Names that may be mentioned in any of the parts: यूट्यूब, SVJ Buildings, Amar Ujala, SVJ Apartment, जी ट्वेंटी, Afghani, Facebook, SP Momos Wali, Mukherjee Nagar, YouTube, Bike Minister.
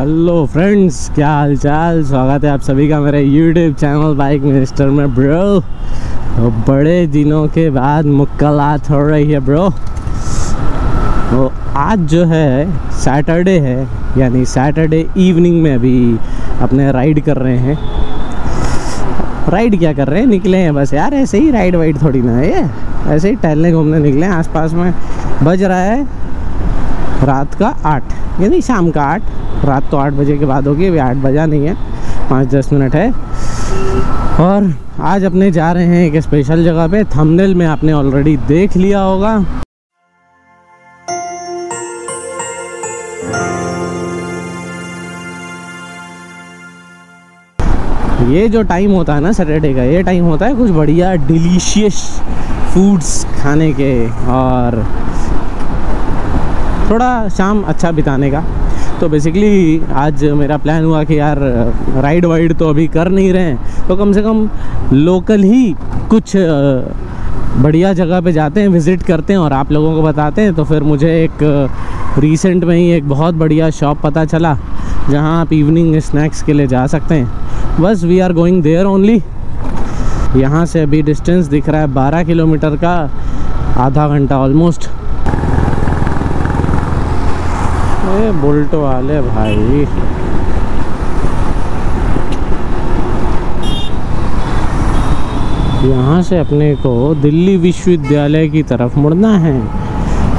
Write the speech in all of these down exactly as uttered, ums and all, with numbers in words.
Hello friends, क्या हाल चाल। स्वागत है आप सभी का मेरे यूट्यूब चैनल बाइक मिनिस्टर में। ब्रो बड़े दिनों के बाद मुलाकात हो रही है ब्रो। तो आज जो है सैटरडे है, यानी सैटरडे इवनिंग में अभी अपने राइड कर रहे हैं। राइड क्या कर रहे हैं, निकले हैं बस यार, ऐसे ही राइड वाइड थोड़ी ना है, ऐसे ही टहलने घूमने निकले हैं। आसपास में बज रहा है रात का आठ, यानी शाम का आठ। रात तो आठ बजे के बाद होगी, अभी आठ बजा नहीं है, पाँच दस मिनट है। और आज अपने जा रहे हैं एक स्पेशल जगह पे, थंबनेल में आपने ऑलरेडी देख लिया होगा। ये जो टाइम होता है ना सैटरडे का, ये टाइम होता है कुछ बढ़िया डिलीशियस फूड्स खाने के और थोड़ा शाम अच्छा बिताने का। तो बेसिकली आज मेरा प्लान हुआ कि यार राइड वाइड तो अभी कर नहीं रहे हैं, तो कम से कम लोकल ही कुछ बढ़िया जगह पे जाते हैं, विज़िट करते हैं और आप लोगों को बताते हैं। तो फिर मुझे एक रिसेंट में ही एक बहुत बढ़िया शॉप पता चला जहां आप इवनिंग स्नैक्स के लिए जा सकते हैं। बस we are going there only. यहाँ से अभी डिस्टेंस दिख रहा है बारह किलोमीटर का, आधा घंटा ऑलमोस्ट। ये बुलट वाले भाई, यहाँ से अपने को दिल्ली विश्वविद्यालय की तरफ मुड़ना है,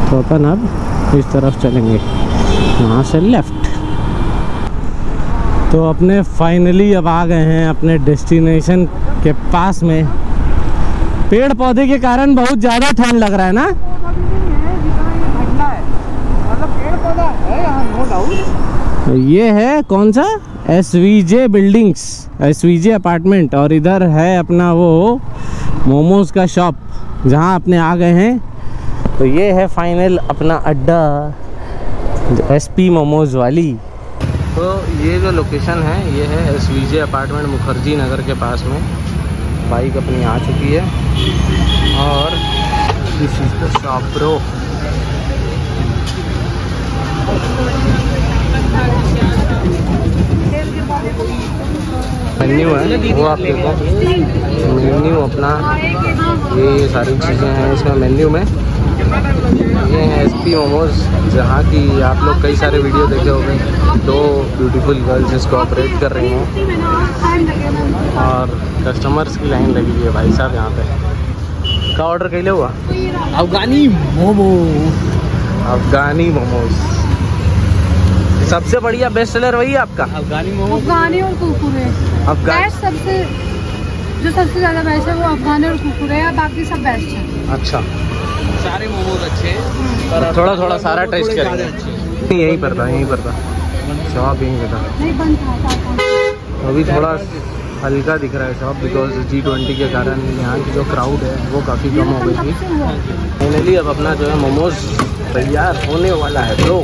तो अपन अब इस तरफ चलेंगे, यहाँ से लेफ्ट। तो अपने फाइनली अब आ गए हैं अपने डेस्टिनेशन के पास में। पेड़ पौधे के कारण बहुत ज़्यादा ठंड लग रहा है ना। ये है कौन सा, S V J buildings, S V J apartment. और इधर है अपना वो मोमोज का शॉप जहां अपने आ गए हैं। तो ये है फाइनल अपना अड्डा, एस पी मोमोज वाली। तो ये जो लोकेशन है ये है S V J apartment, Mukherjee Nagar के पास में। बाइक अपनी आ चुकी है और this is the shop bro. Menu है वो आप देखो, मेन्यू अपना ये सारी चीज़ें हैं इसमें। मेन्यू में ये है एस पी मोमोज, जहाँ की आप लोग कई सारे वीडियो देखे होंगे। दो ब्यूटीफुल गर्ल्स इसको ऑपरेट कर रही हैं और कस्टमर्स की लाइन लगी हुई है भाई साहब यहाँ पे। का ऑर्डर कैसे हुआ, अफगानी मोमोज, अफगानी मोमोज सबसे बढ़िया बेस्ट सेलर वही आपका अफगानी मोमोज। अफगानी और कुरकुरे बेस्ट, सबसे जो सबसे ज्यादा बेस्ट है वो अफगानी और कुरकुरे है, बाकी सब बेस्ट है। अच्छा, सारे मोमोज अच्छे हैं, थोड़ा थोड़ा सारा टेस्ट करेंगे। यहीं पर था, यहीं पर था शॉप, यहीं पर था। अभी थोड़ा हल्का दिख रहा है शॉप बिकॉज जी ट्वेंटी के कारण यहाँ की जो क्राउड है वो काफ़ी कम हो गई थी। फाइनली अब अपना जो है मोमोज तैयार होने वाला है ब्रो।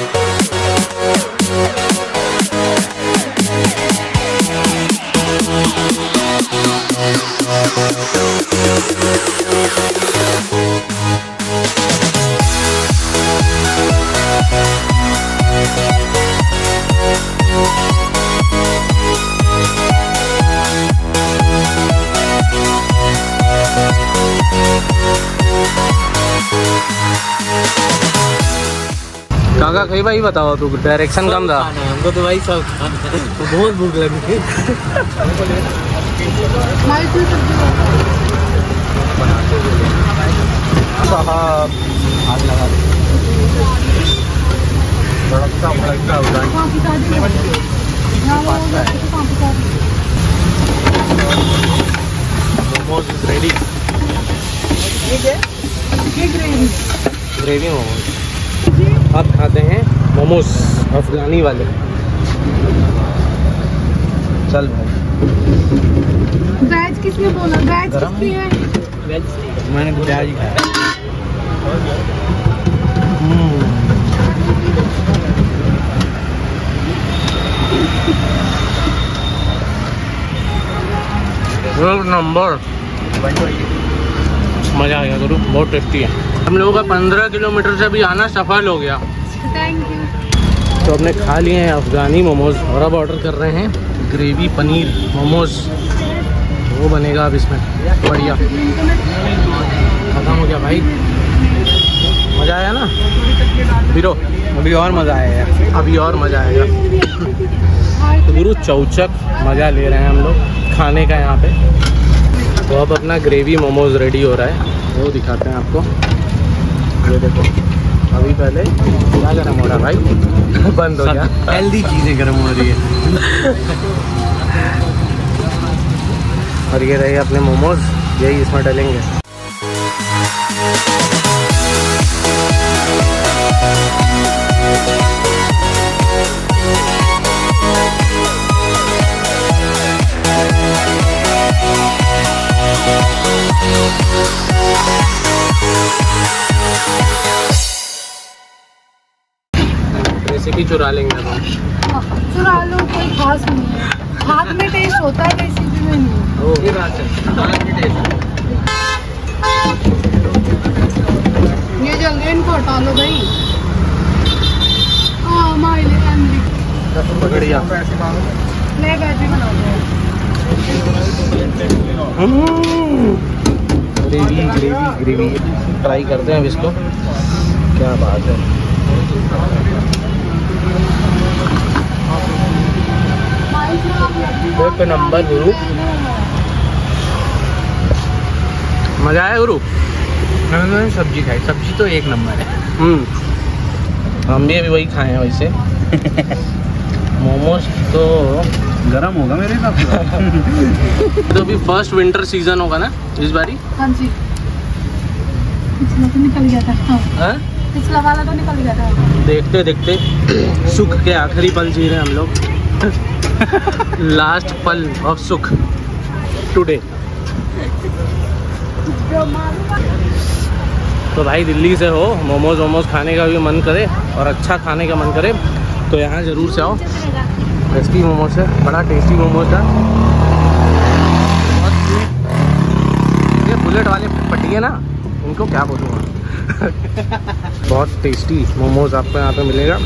काका कहीं भाई बताओ, तू डायरेक्शन कम था हमको तो भाई सब तो बहुत भूख लगी। Ready gravy momos. अब खाते हैं मोमोज अफगानी वाले। चल भाई, वेज किसने बोला, वेज किसकी है? वेज मैंने खाया। एक नंबर, मज़ा आ गया गुरु, बहुत टेस्टी है। हम लोगों का पंद्रह किलोमीटर से भी आना सफल हो गया। Thank you. तो हमने खा लिए हैं अफगानी मोमोज और अब ऑर्डर कर रहे हैं ग्रेवी पनीर मोमोज, वो बनेगा अब इसमें। बढ़िया खत्म हो गया भाई, मज़ा आया ना वीरो? अभी और मज़ा आएगा, अभी और मज़ा आएगा। तो गुरु चौचक मज़ा ले रहे हैं हम लोग खाने का यहाँ पे। तो अब अपना ग्रेवी मोमोज रेडी हो रहा है, वो दिखाते हैं आपको। ये देखो अभी पहले क्या गर्म हो रहा है भाई, बंद हो गया। हेल्दी चीज़ें गर्म हो रही है। और ये रहे अपने मोमोज, यही इसमें डालेंगे। रेसिपी चुरा लेंगे अब हम। चुरा लो, कोई खास नहीं है, हाथ में टेस्ट होता है, रेसिपी में नहीं। ओ ये बात है, हाथ में टेस्ट। ये जल्दी इनको हटा लो भाई। हाँ माय लैंड बढ़िया। मैं बैठी बनाऊंगा। ग्रेवी ग्रेवी ग्रेवी ट्राई करते हैं अब इसको, क्या बात है। एक नंबर गुरु, मज़ा आया गुरु? मैंने सब्जी खाई, सब्जी तो एक नंबर है। हम्म हम भी अभी वही खाए हैं वैसे। मोमोज तो गरम होगा मेरे हिसाब से। तो अभी फर्स्ट विंटर सीजन होगा ना इस बारी? हाँ जी, पिछला तो निकल गया था। हाँ पिछला वाला तो निकल गया था। देखते देखते सुख के आखिरी पल जी रहे हम लोग। लास्ट पल ऑफ सुख टुडे। तो भाई दिल्ली से हो, मोमोज वोमोज खाने का भी मन करे और अच्छा खाने का मन करे तो यहाँ ज़रूर से आओ। एसपी मोमोज है, बड़ा टेस्टी मोमोज था। बहुत ये बुलेट वाले पट्टी है ना, उनको क्या बोलूँगा। बहुत टेस्टी मोमोज आपको यहाँ पे मिलेगा,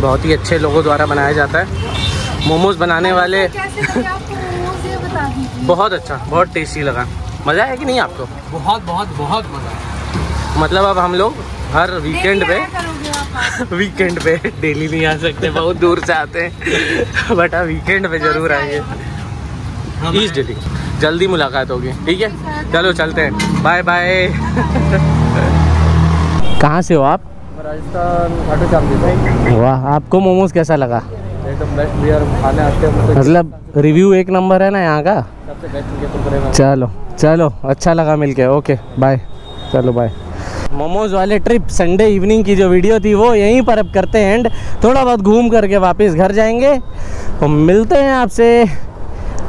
बहुत ही अच्छे लोगों द्वारा बनाया जाता है। मोमोज बनाने वाले बहुत अच्छा, बहुत टेस्टी लगा। मज़ा आया कि नहीं आपको? बहुत बहुत बहुत मज़ा आया। मतलब अब हम लोग हर वीकेंड पे वीकेंड पे डेली नहीं आ सकते, बहुत दूर से आते हैं। बट आप वीकेंड पे जरूर आएंगे ईस्ट दिल्ली। जल्दी मुलाकात होगी, ठीक है? चलो चलते हैं, बाय बाय। कहाँ से हो आप? राजस्थान। वाह, आपको मोमोज कैसा लगा? मतलब रिव्यू एक नंबर है ना यहाँ का। चलो चलो, अच्छा लगा मिलके। ओके बाय, चलो बाय। मोमोज वाले ट्रिप संडे इवनिंग की जो वीडियो थी वो यहीं पर अब करते हैं एंड। थोड़ा बहुत घूम करके वापस घर जाएंगे। तो मिलते हैं आपसे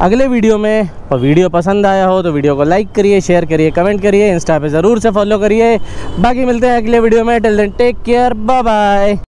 अगले वीडियो में। और वीडियो पसंद आया हो तो वीडियो को लाइक करिए, शेयर करिए, कमेंट करिए, इंस्टा पे ज़रूर से फॉलो करिए। बाकी मिलते हैं अगले वीडियो में। Till then take care, bye bye.